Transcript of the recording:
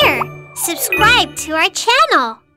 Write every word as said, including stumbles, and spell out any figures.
here! Subscribe to our channel!